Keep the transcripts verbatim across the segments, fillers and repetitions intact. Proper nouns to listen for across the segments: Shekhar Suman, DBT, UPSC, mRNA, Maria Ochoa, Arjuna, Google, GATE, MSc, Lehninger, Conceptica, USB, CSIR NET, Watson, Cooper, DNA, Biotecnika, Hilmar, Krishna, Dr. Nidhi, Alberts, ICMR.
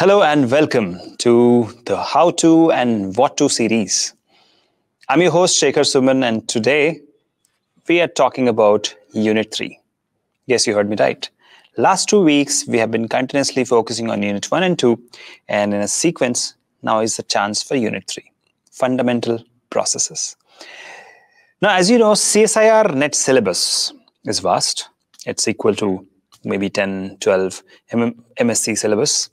Hello and welcome to the How To and What To series. I'm your host Shekhar Suman, and today we are talking about Unit three. Yes, you heard me right. Last two weeks we have been continuously focusing on Unit one and two, and in a sequence now is the chance for Unit three, Fundamental Processes. Now, as you know, C S I R NET syllabus is vast. It's equal to maybe ten, twelve M S C syllabus.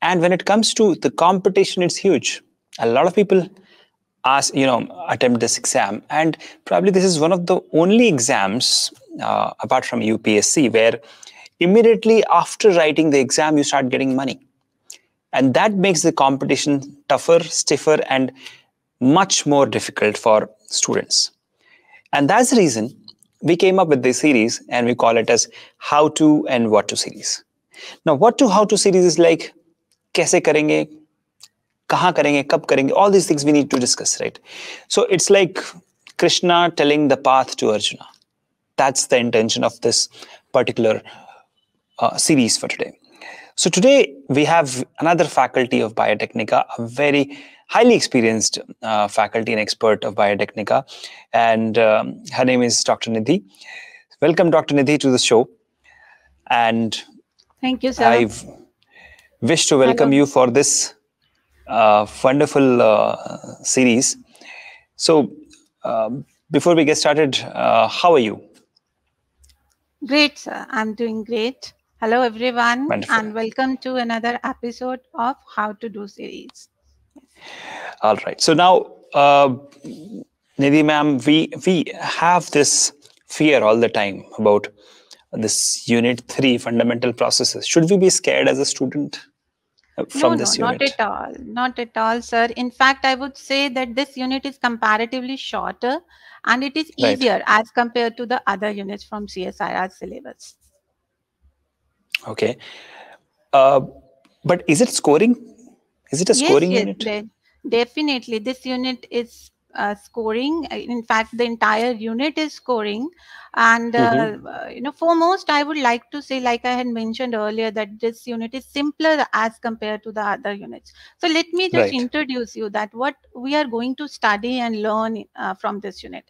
And when it comes to the competition, it's huge. A lot of people ask, you know, attempt this exam. And probably this is one of the only exams, uh, apart from U P S C, where immediately after writing the exam, you start getting money. And that makes the competition tougher, stiffer, and much more difficult for students. And that's the reason we came up with this series, and we call it as How To and What To series. Now, What To, How To series is like, kaise karenge, kahan karenge, kab karenge, all these things we need to discuss, right? So it's like Krishna telling the path to Arjuna. That's the intention of this particular uh, series for today. So today we have another faculty of Biotecnika, a very highly experienced uh, faculty and expert of Biotecnika, and um, her name is Doctor Nidhi. Welcome, Doctor Nidhi, to the show. And thank you, sir. I've wish to welcome Hello. you for this uh, wonderful uh, series. So uh, before we get started, uh, how are you? Great, sir. I'm doing great. Hello, everyone. Wonderful. And welcome to another episode of How To Do series. All right. So now, uh, Nidhi ma'am, we, we have this fear all the time about this Unit three, Fundamental Processes. Should we be scared as a student from no, this no, unit? Not at all. Not at all, sir. In fact, I would say that this unit is comparatively shorter and it is easier right. as compared to the other units from C S I R syllabus. Okay. Uh, but is it scoring? Is it a yes, scoring yes, unit? Yes, definitely. This unit is Uh, scoring. In fact, the entire unit is scoring. And, uh, mm-hmm. uh, you know, foremost, I would like to say, like I had mentioned earlier, that this unit is simpler as compared to the other units. So let me just right. introduce you that what we are going to study and learn uh, from this unit.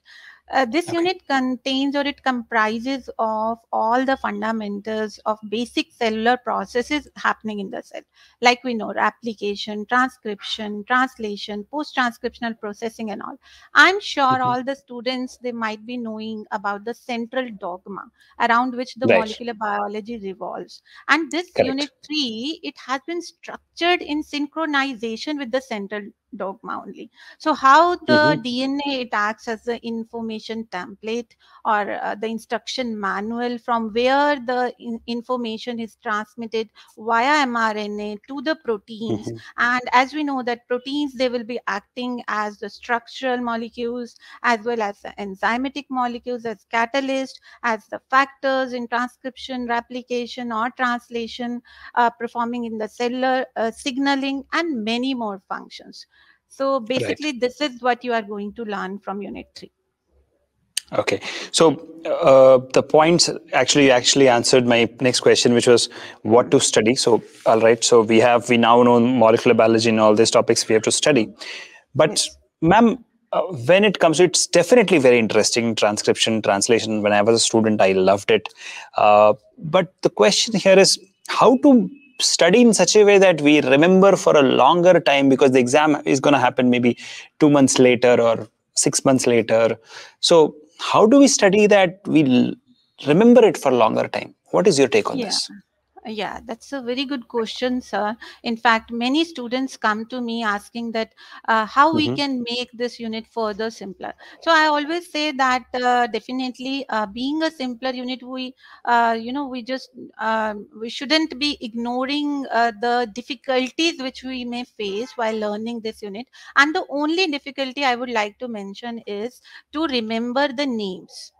Uh, this okay. unit contains, or it comprises of, all the fundamentals of basic cellular processes happening in the cell. Like we know, replication, transcription, translation, post-transcriptional processing and all. I'm sure mm-hmm. all the students, they might be knowing about the central dogma around which the right. molecular biology revolves. And this Correct. Unit three, it has been structured in synchronization with the central dogma only. So how the mm-hmm. D N A, it acts as the information template or uh, the instruction manual from where the in information is transmitted via mRNA to the proteins. Mm-hmm. And as we know that proteins, they will be acting as the structural molecules as well as the enzymatic molecules as catalyst, as the factors in transcription, replication or translation, uh, performing in the cellular uh, signaling and many more functions. So basically, right. this is what you are going to learn from Unit three. Okay. So uh, the points actually actually answered my next question, which was what to study. So, all right. So we have, we now know molecular biology and all these topics we have to study. But yes. ma'am, uh, when it comes to, it's definitely very interesting, transcription, translation. When I was a student, I loved it. Uh, but the question here is how to study in such a way that we remember for a longer time, because the exam is going to happen maybe two months later or six months later. So how do we study that we remember it for a longer time? What is your take on yeah. this? Yeah, that's a very good question, sir. In fact, many students come to me asking that uh, how mm-hmm. we can make this unit further simpler. So I always say that uh, definitely uh, being a simpler unit, we, uh, you know, we just, uh, we shouldn't be ignoring uh, the difficulties which we may face while learning this unit. And the only difficulty I would like to mention is to remember the names.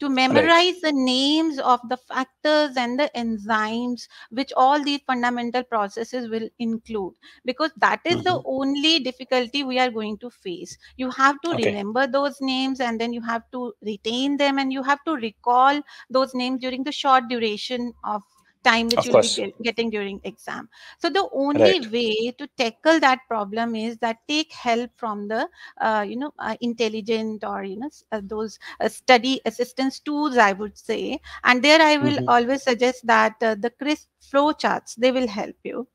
To memorize right. the names of the factors and the enzymes, which all these fundamental processes will include, because that is mm-hmm. the only difficulty we are going to face. You have to okay. remember those names, and then you have to retain them, and you have to recall those names during the short duration of time which you'll be getting during exam. So the only right. way to tackle that problem is that take help from the uh, you know uh, intelligent or you know uh, those uh, study assistance tools, I would say. And there I will mm-hmm. always suggest that uh, the crisp flow charts, they will help you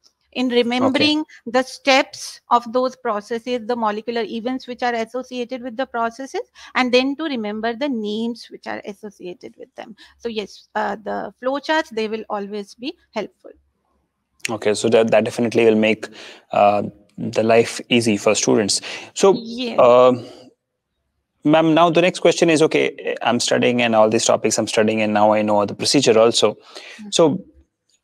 in remembering okay. the steps of those processes, the molecular events which are associated with the processes, and then to remember the names which are associated with them. So yes, uh, the flowcharts, they will always be helpful. Okay, so that, that definitely will make uh, the life easy for students. So yes. uh, ma'am, now the next question is, okay, I'm studying and all these topics I'm studying, and now I know the procedure also. Mm-hmm. So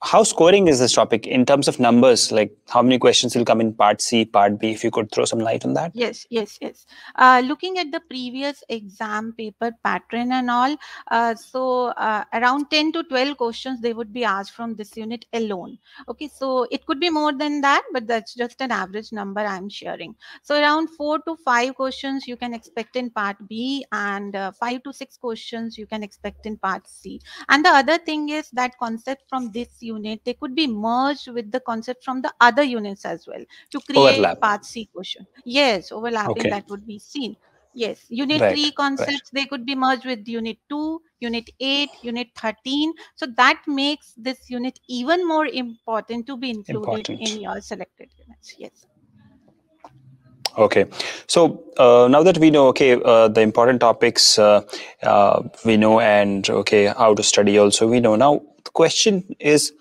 how scoring is this topic in terms of numbers? Like how many questions will come in part C, part B, if you could throw some light on that? Yes, yes, yes. Uh, looking at the previous exam paper pattern and all, uh, so uh, around ten to twelve questions, they would be asked from this unit alone. Okay, so it could be more than that, but that's just an average number I'm sharing. So around four to five questions you can expect in part B, and uh, five to six questions you can expect in part C. And the other thing is that concept from this unit unit, they could be merged with the concept from the other units as well to create Overlap. part C question. Yes, overlapping okay. that would be seen. Yes, unit right. three concepts, right. they could be merged with unit two, unit eight, unit thirteen. So that makes this unit even more important to be included important. in your selected units. Yes. Okay, so uh, now that we know, okay, uh, the important topics uh, uh, we know, and okay, how to study also we know. Now the question is,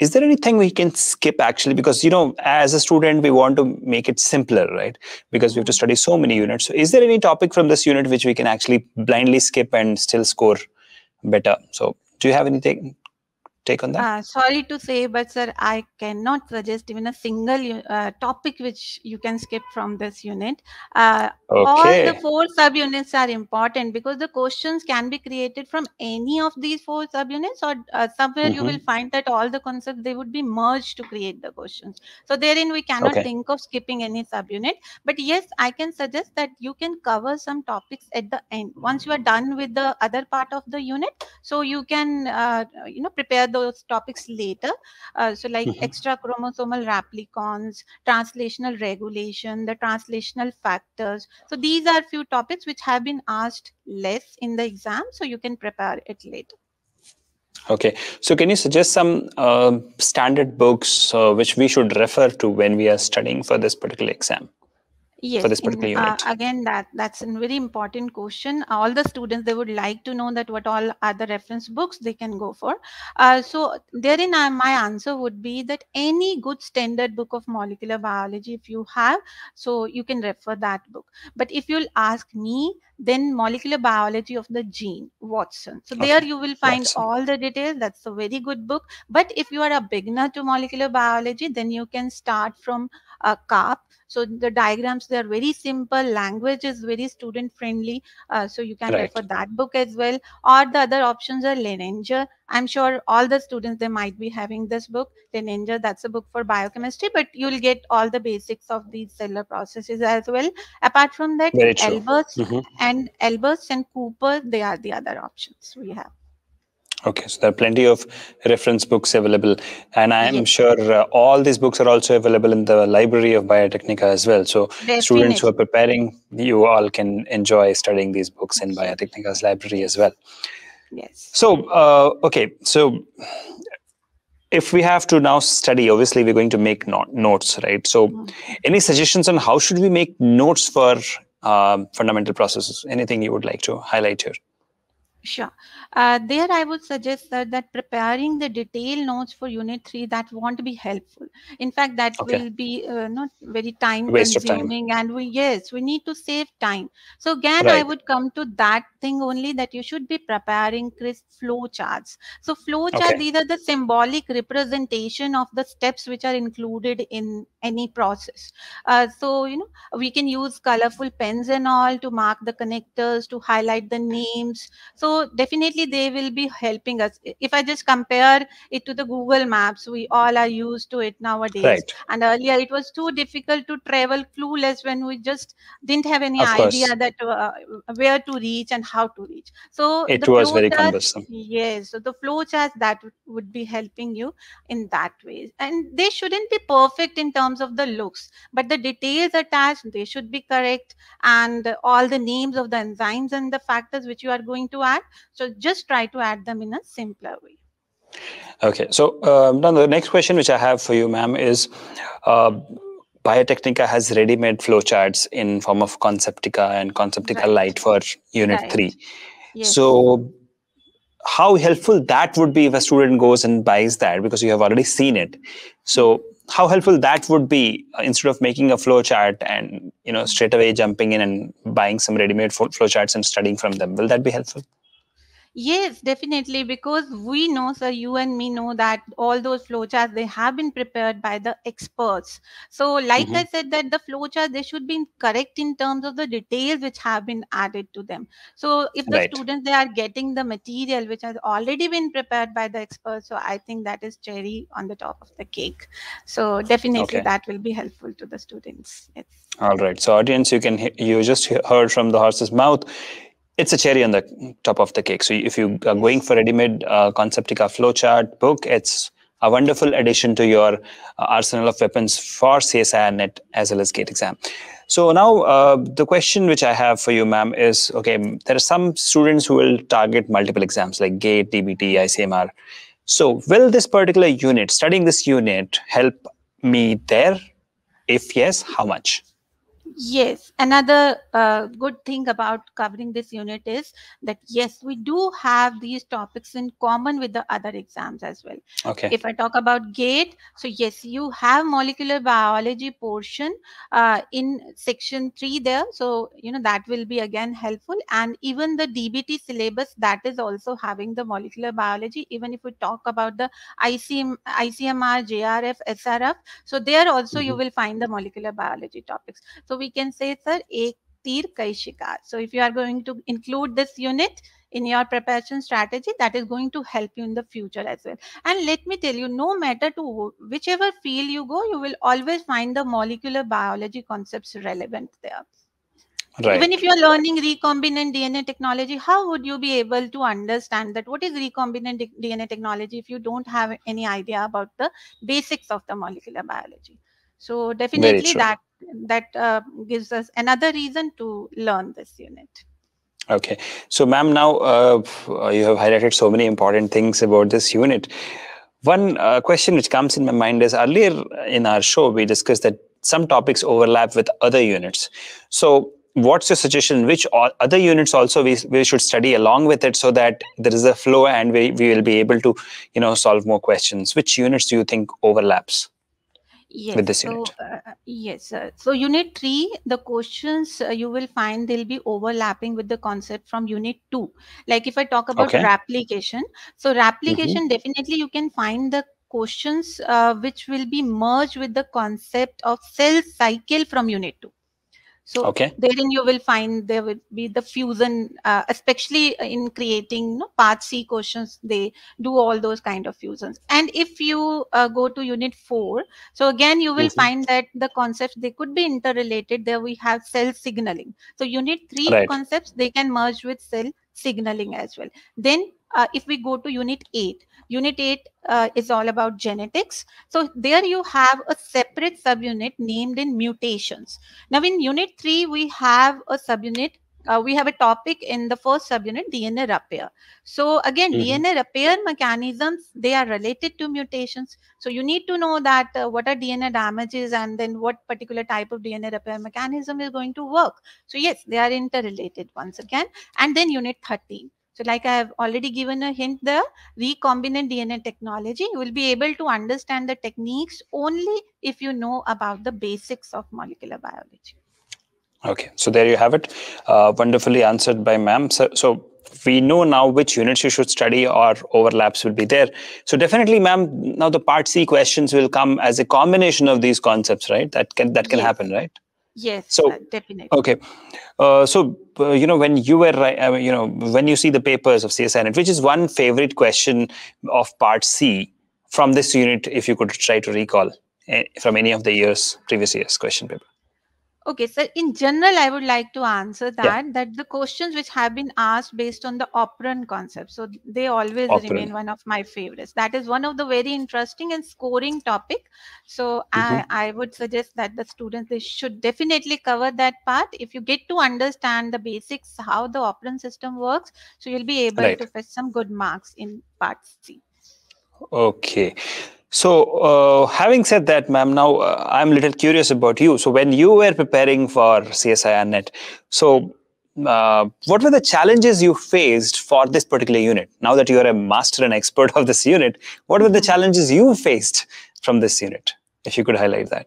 is there anything we can skip actually? Because, you know, as a student, we want to make it simpler, right? Because we have to study so many units. So is there any topic from this unit which we can actually blindly skip and still score better? So do you have anything? Take on that? Uh, sorry to say, but sir, I cannot suggest even a single uh, topic which you can skip from this unit. Uh, okay. All the four subunits are important because the questions can be created from any of these four subunits, or uh, somewhere mm-hmm. you will find that all the concepts, they would be merged to create the questions. So therein we cannot okay. think of skipping any subunit. But yes, I can suggest that you can cover some topics at the end. Once you are done with the other part of the unit, so you can uh, you know prepare the those topics later. Uh, so like mm-hmm. extra chromosomal replicons, translational regulation, the translational factors. So these are few topics which have been asked less in the exam, so you can prepare it later. Okay, so can you suggest some uh, standard books uh, which we should refer to when we are studying for this particular exam? Yes, for this particular in, unit. Uh, again, that that's a very important question. All the students, they would like to know that what all are the reference books they can go for. Uh, so therein, uh, my answer would be that any good standard book of molecular biology, if you have, so you can refer that book. But if you'll ask me, then Molecular Biology of the Gene, Watson. So okay. there you will find Watson. all the details. That's a very good book. But if you are a beginner to molecular biology, then you can start from uh, C A R P. So the diagrams, they are very simple. Language is very student friendly. Uh, so you can right. refer that book as well. Or the other options are Lehninger. I'm sure all the students, they might be having this book. Lehninger, that's a book for biochemistry, but you'll get all the basics of these cellular processes as well. Apart from that, Alberts mm-hmm. and Alberts and Cooper, they are the other options we have. Okay, so there are plenty of reference books available, and I am yes. sure uh, all these books are also available in the library of Biotecnika as well. So Definitely. students who are preparing, you all can enjoy studying these books in Biotechnika's library as well. Yes. So, uh, okay, so if we have to now study, obviously we're going to make no notes, right? So mm-hmm. any suggestions on how should we make notes for uh, fundamental processes? Anything you would like to highlight here? Sure. Uh, there I would suggest that, that preparing the detailed notes for unit three, that won't be helpful. In fact, that okay. will be uh, not very time Waste consuming time. and we yes, we need to save time. So again, right. I would come to that thing only, that you should be preparing crisp flow charts. So flow charts, okay. these are the symbolic representation of the steps which are included in any process. Uh, so, you know, we can use colorful pens and all to mark the connectors, to highlight the names. So definitely definitely they will be helping us. If I just compare it to the Google Maps, we all are used to it nowadays. Right. And earlier it was too difficult to travel clueless when we just didn't have any of idea course. that uh, where to reach and how to reach. So it was very charts, cumbersome. Yes. So the flow charts that would be helping you in that way. And they shouldn't be perfect in terms of the looks, but the details attached, they should be correct. And all the names of the enzymes and the factors which you are going to add. So just try to add them in a simpler way. Okay. So uh, now the next question which I have for you, ma'am, is uh, Biotecnika has ready-made flowcharts in form of Conceptica and Conceptica right. Lite for Unit right. three. Yes. So how helpful that would be if a student goes and buys that, because you have already seen it. So how helpful that would be uh, instead of making a flow chart and, you know, straight away jumping in and buying some ready-made flow charts and studying from them. Will that be helpful? Yes, definitely, because we know, sir, you and me know that all those flowcharts, they have been prepared by the experts. So like mm-hmm. I said that the flowchart, they should be correct in terms of the details which have been added to them. So if the right. students, they are getting the material which has already been prepared by the experts, so I think that is cherry on the top of the cake. So definitely okay. that will be helpful to the students. Yes. All right. So audience, you can you just heard from the horse's mouth. It's a cherry on the top of the cake. So if you are going for ready-made uh, Conceptica flowchart book, it's a wonderful addition to your uh, arsenal of weapons for C S I R NET as well as GATE exam. So now uh, the question which I have for you, ma'am, is, okay, there are some students who will target multiple exams like GATE, D B T, I C M R. So will this particular unit, studying this unit, help me there? If yes, how much? Yes, another uh, good thing about covering this unit is that, yes, we do have these topics in common with the other exams as well. Okay. If I talk about GATE, so yes, you have molecular biology portion uh, in section three there. So, you know, that will be again helpful. And even the D B T syllabus, that is also having the molecular biology, even if we talk about the I C M R, J R F, S R F. So there also mm-hmm. you will find the molecular biology topics. So we We can say, sir, ek tir kai shikar. So if you are going to include this unit in your preparation strategy, that is going to help you in the future as well. And let me tell you, no matter to whichever field you go, you will always find the molecular biology concepts relevant there. Right. Even if you're learning recombinant D N A technology, how would you be able to understand that what is recombinant D N A technology if you don't have any idea about the basics of the molecular biology? So definitely that that uh, gives us another reason to learn this unit. Okay. So ma'am, now uh, you have highlighted so many important things about this unit. One uh, question which comes in my mind is, earlier in our show, we discussed that some topics overlap with other units. So what's your suggestion? Which other units also we, we should study along with it so that there is a flow and we, we will be able to, you know, solve more questions? Which units do you think overlaps? Yes, with this unit. So, uh, yes, uh, so unit three, the questions uh, you will find they'll be overlapping with the concept from unit two. Like if I talk about okay. replication, so replication mm-hmm. definitely you can find the questions uh, which will be merged with the concept of cell cycle from unit two. So okay. therein you will find there will be the fusion, uh, especially in creating, you know, part C questions, they do all those kind of fusions. And if you uh, go to unit four, so again, you will mm-hmm. find that the concepts, they could be interrelated. There we have cell signaling. So unit three right. concepts, they can merge with cell signaling as well. Then uh, if we go to unit eight, unit eight uh, is all about genetics. So there you have a separate subunit named in mutations. Now in unit three, we have a subunit, uh, we have a topic in the first subunit, D N A repair. So again, mm-hmm. D N A repair mechanisms, they are related to mutations. So you need to know that uh, what are D N A damages and then what particular type of D N A repair mechanism is going to work. So yes, they are interrelated once again. And then unit thirteen. So like I have already given a hint there, recombinant D N A technology, you will be able to understand the techniques only if you know about the basics of molecular biology. Okay, so there you have it. Uh, wonderfully answered by ma'am. So, so we know now which units you should study or overlaps will be there. So definitely, ma'am, now the part C questions will come as a combination of these concepts, right? That can, that can yes. happen, right? Yes, so, uh, definitely. Okay. Uh, so, uh, you know, when you were, uh, you know, when you see the papers of C S I R N E T, which is one favorite question of part C from this unit, if you could try to recall uh, from any of the years, previous year's question paper. Okay, so in general, I would like to answer that, yeah. that the questions which have been asked based on the operand concept. So they always operand. remain one of my favorites. That is one of the very interesting and scoring topic. So mm-hmm. I, I would suggest that the students, they should definitely cover that part. If you get to understand the basics, how the operand system works, so you'll be able right. to fetch some good marks in part C. Okay. So, uh, having said that, ma'am, now uh, I'm a little curious about you. So, when you were preparing for C S I R N E T, so uh, what were the challenges you faced for this particular unit? Now that you are a master and expert of this unit, what were the challenges you faced from this unit? If you could highlight that.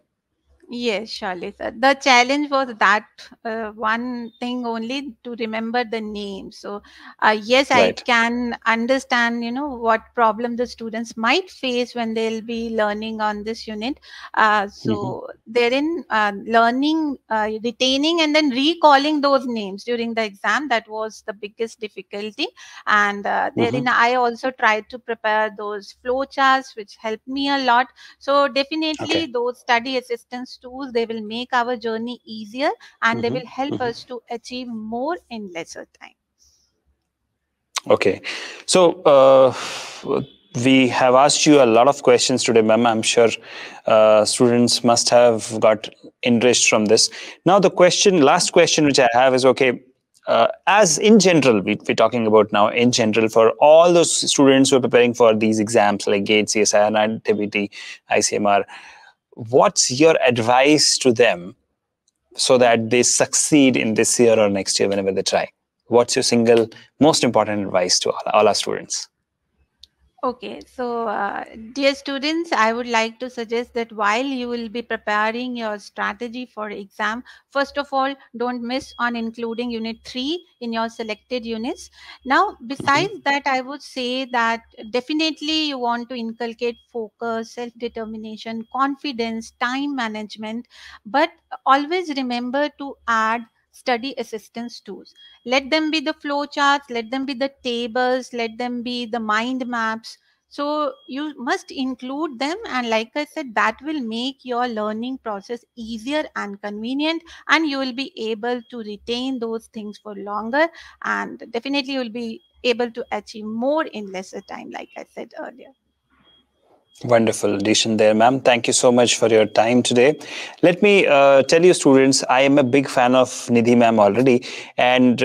Yes, surely, sir. The challenge was that uh, one thing only, to remember the name. So, uh, yes, right. I can understand, you know, what problem the students might face when they'll be learning on this unit. Uh, so, mm-hmm. therein uh, learning, uh, retaining and then recalling those names during the exam, that was the biggest difficulty. And uh, therein, mm-hmm. I also tried to prepare those flowcharts, which helped me a lot. So, definitely okay. those study assistance tools, they will make our journey easier and mm-hmm. they will help mm-hmm. us to achieve more in lesser time. Okay, so uh, we have asked you a lot of questions today, ma'am. I'm sure uh, students must have got enriched from this. Now the question, last question which I have is, okay, uh, as in general, we, we're talking about now in general for all those students who are preparing for these exams like GATE, C S I R, D B T, I C M R, what's your advice to them so that they succeed in this year or next year whenever they try? What's your single most important advice to all, all our students? Okay, so uh, dear students, I would like to suggest that while you will be preparing your strategy for exam, first of all, don't miss on including unit three in your selected units. Now, besides mm-hmm. that, I would say that definitely you want to inculcate focus, self-determination, confidence, time management, but always remember to add study assistance tools. Let them be the flow charts, let them be the tables, let them be the mind maps. So you must include them. And like I said, that will make your learning process easier and convenient. And you will be able to retain those things for longer. And definitely you'll be able to achieve more in lesser time, like I said earlier. Wonderful addition there, ma'am. Thank you so much for your time today. Let me uh, tell you, students, I am a big fan of Nidhi ma'am already, and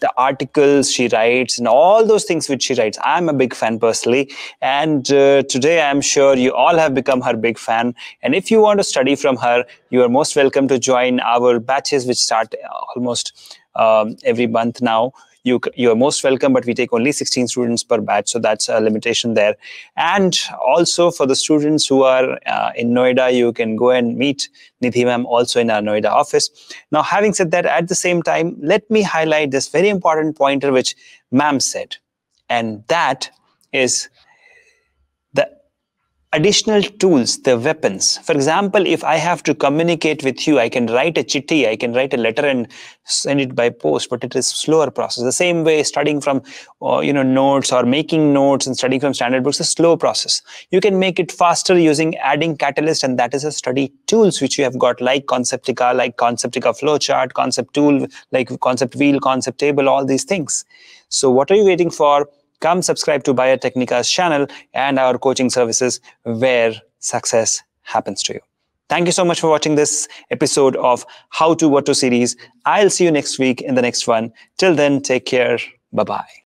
the articles she writes and all those things which she writes, I'm a big fan personally. And uh, today I'm sure you all have become her big fan. And if you want to study from her, you are most welcome to join our batches which start almost um, every month now. You, you are most welcome, but we take only sixteen students per batch. So that's a limitation there. And also for the students who are uh, in Noida, you can go and meet Nidhi ma'am also in our Noida office. Now, having said that, at the same time, let me highlight this very important pointer which ma'am said. And that is the additional tools, the weapons. For example, if I have to communicate with you, I can write a chitti, I can write a letter and send it by post, but it is a slower process. The same way studying from, uh, you know, notes or making notes and studying from standard books is a slow process. You can make it faster using adding catalyst, and that is a study tools which you have got like Conceptica, like Conceptica flowchart, concept tool, like concept wheel, concept table, all these things. So what are you waiting for? Come subscribe to Biotechnika's channel and our coaching services where success happens to you. Thank you so much for watching this episode of How to What to series. I'll see you next week in the next one. Till then, take care. Bye-bye.